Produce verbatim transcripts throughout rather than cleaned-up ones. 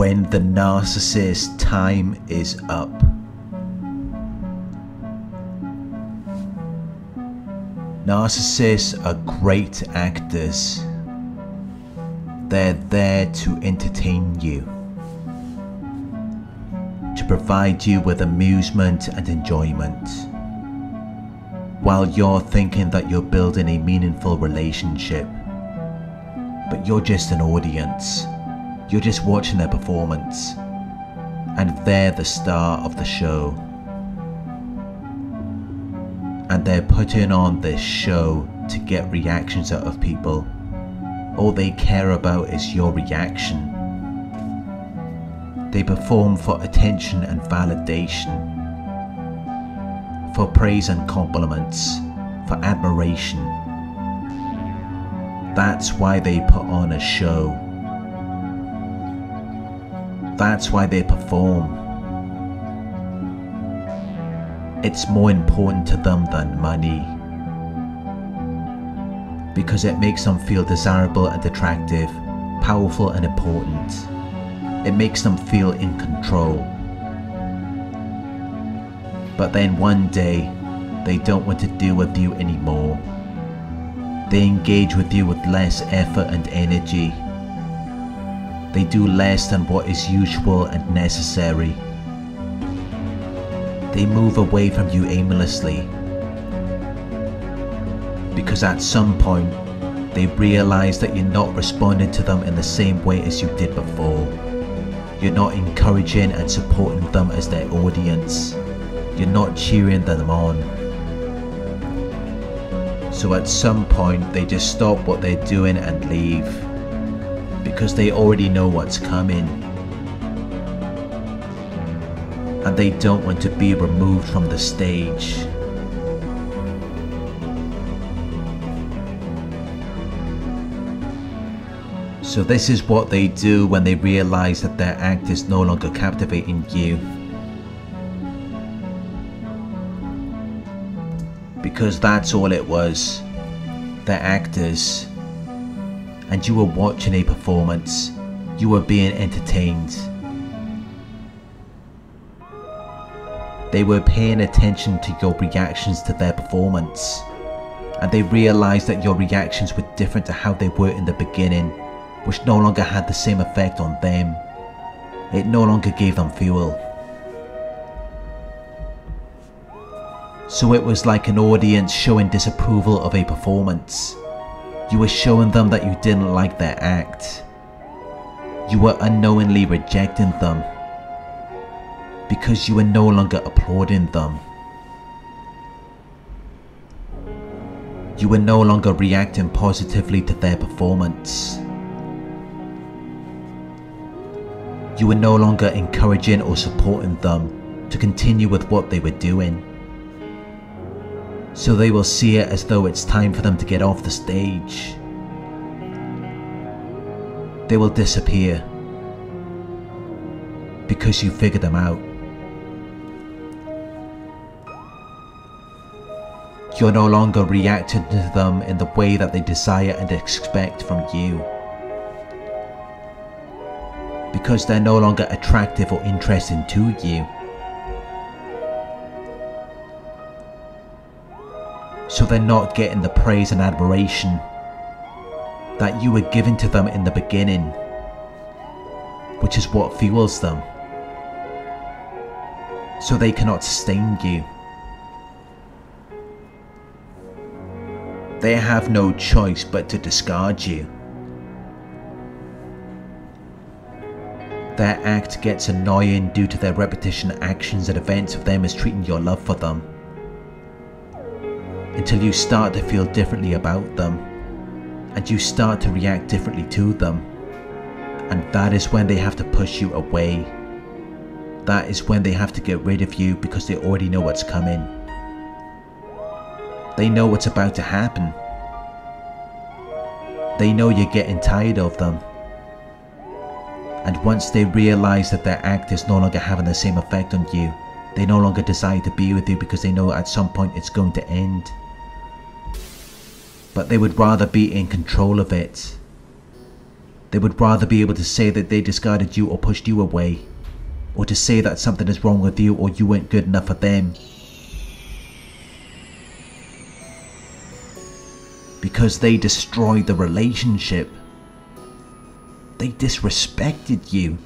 when the narcissist's time is up. Narcissists are great actors. They're there to entertain you, to provide you with amusement and enjoyment, while you're thinking that you're building a meaningful relationship. But you're just an audience. You're just watching their performance, and they're the star of the show. And they're putting on this show to get reactions out of people. All they care about is your reaction. They perform for attention and validation, for praise and compliments, for admiration. That's why they put on a show. That's why they perform. It's more important to them than money, because it makes them feel desirable and attractive, powerful and important. It makes them feel in control. But then one day, they don't want to deal with you anymore. They engage with you with less effort and energy. They do less than what is usual and necessary. They move away from you aimlessly, because at some point they realize that you're not responding to them in the same way as you did before. You're not encouraging and supporting them as their audience. You're not cheering them on. So at some point they just stop what they're doing and leave, because they already know what's coming. And they don't want to be removed from the stage. So this is what they do when they realize that their act is no longer captivating you. Because that's all it was. They're actors. And you were watching a performance. You were being entertained. They were paying attention to your reactions to their performance, and they realized that your reactions were different to how they were in the beginning, which no longer had the same effect on them. It no longer gave them fuel. So it was like an audience showing disapproval of a performance. You were showing them that you didn't like their act. You were unknowingly rejecting them, because you are no longer applauding them. You are no longer reacting positively to their performance. You are no longer encouraging or supporting them to continue with what they were doing. So they will see it as though it's time for them to get off the stage. They will disappear, because you figured them out. You're no longer reacting to them in the way that they desire and expect from you, because they're no longer attractive or interesting to you. So they're not getting the praise and admiration that you were giving to them in the beginning, which is what fuels them. So they cannot sustain you. They have no choice but to discard you. Their act gets annoying due to their repetition actions and events of them mistreating your love for them, until you start to feel differently about them, and you start to react differently to them. And that is when they have to push you away. That is when they have to get rid of you, because they already know what's coming. They know what's about to happen. They know you're getting tired of them. And once they realize that their act is no longer having the same effect on you, they no longer desire to be with you, because they know at some point it's going to end. But they would rather be in control of it. They would rather be able to say that they discarded you or pushed you away, or to say that something is wrong with you or you weren't good enough for them. Because they destroyed the relationship. They disrespected you.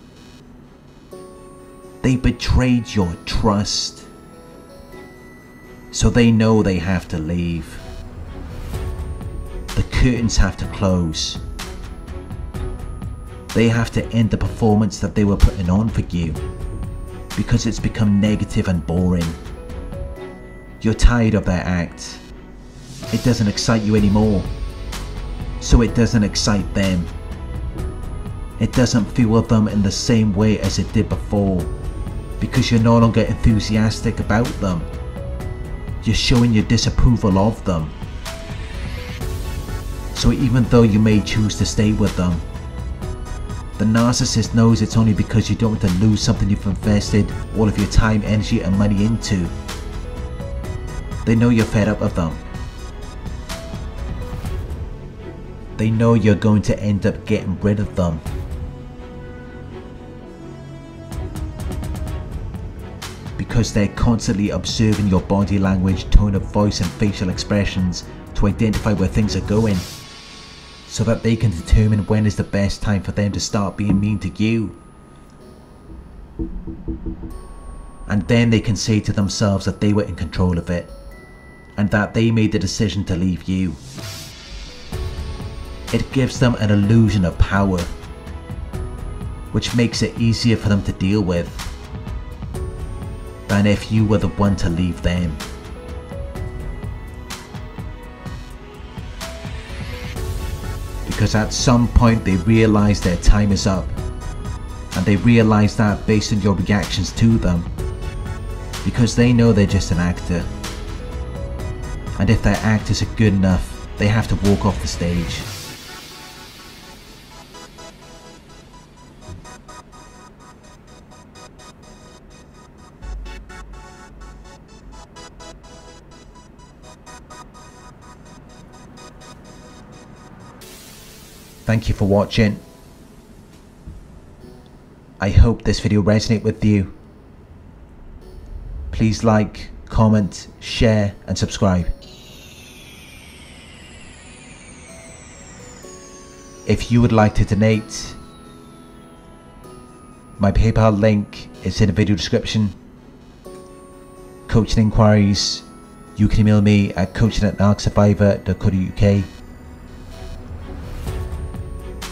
They betrayed your trust. So they know they have to leave. The curtains have to close. They have to end the performance that they were putting on for you, because it's become negative and boring. You're tired of their act. It doesn't excite you anymore, so it doesn't excite them. It doesn't fuel them in the same way as it did before, because you're no longer enthusiastic about them. You're showing your disapproval of them. So even though you may choose to stay with them, the narcissist knows it's only because you don't want to lose something you've invested all of your time, energy and money into. They know you're fed up of them. They know you're going to end up getting rid of them. Because they're constantly observing your body language, tone of voice and facial expressions to identify where things are going, so that they can determine when is the best time for them to start being mean to you. And then they can say to themselves that they were in control of it, and that they made the decision to leave you. It gives them an illusion of power, which makes it easier for them to deal with, than if you were the one to leave them. Because at some point they realize their time is up, and they realize that based on your reactions to them, because they know they're just an actor, and if their act isn't good enough, they have to walk off the stage. Thank you for watching. I hope this video resonated with you. Please like, comment, share and subscribe. If you would like to donate, my PayPal link is in the video description. Coaching inquiries, you can email me at coaching at narc survivor dot co dot U K.